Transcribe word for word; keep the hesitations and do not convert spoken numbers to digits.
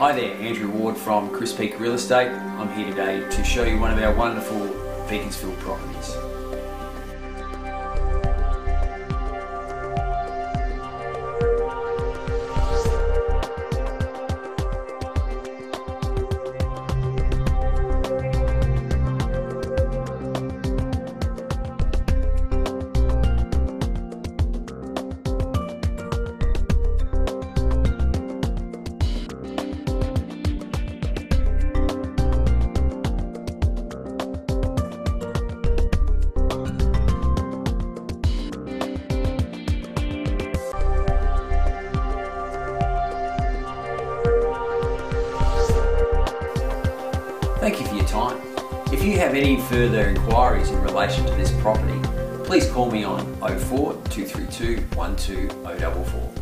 Hi there, Andrew Ward from Peake Real Estate. I'm here today to show you one of our wonderful Beaconsfield properties. Thank you for your time. If you have any further inquiries in relation to this property, please call me on oh four, two three two, one two oh four four.